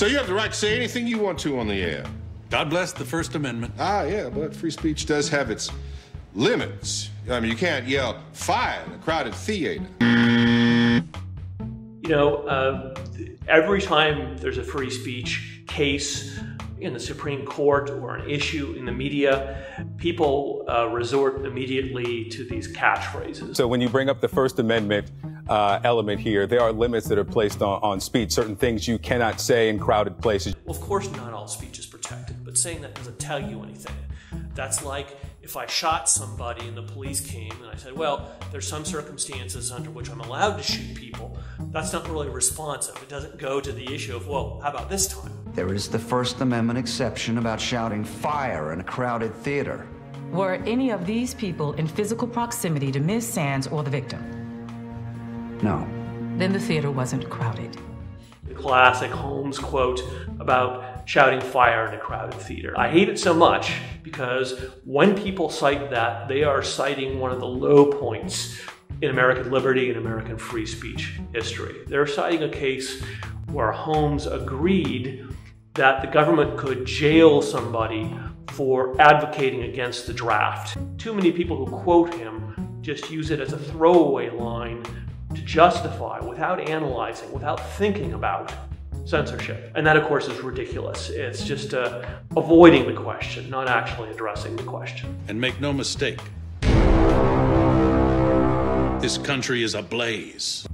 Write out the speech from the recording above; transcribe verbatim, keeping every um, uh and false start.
So you have the right to say anything you want to on the air. God bless the First Amendment. Ah, yeah, but free speech does have its limits. I mean, you can't yell fire in a crowded theater. You know, uh, every time there's a free speech case in the Supreme Court or an issue in the media, people uh, resort immediately to these catchphrases. So when you bring up the First Amendment uh, element here, there are limits that are placed on, on speech, certain things you cannot say in crowded places. Well, of course not all speech is protected, but saying that doesn't tell you anything. That's like if I shot somebody and the police came and I said, well, there's some circumstances under which I'm allowed to shoot people. That's not really responsive. It doesn't go to the issue of, well, how about this time? There is the First Amendment exception about shouting fire in a crowded theater. Were any of these people in physical proximity to Miz Sands or the victim? No. Then the theater wasn't crowded. The classic Holmes quote about shouting fire in a crowded theater. I hate it so much because when people cite that, they are citing one of the low points in American liberty and American free speech history. They're citing a case where Holmes agreed that the government could jail somebody for advocating against the draft. Too many people who quote him just use it as a throwaway line to justify, without analyzing, without thinking about censorship. And that, of course, is ridiculous. It's just uh, avoiding the question, not actually addressing the question. And make no mistake, this country is ablaze.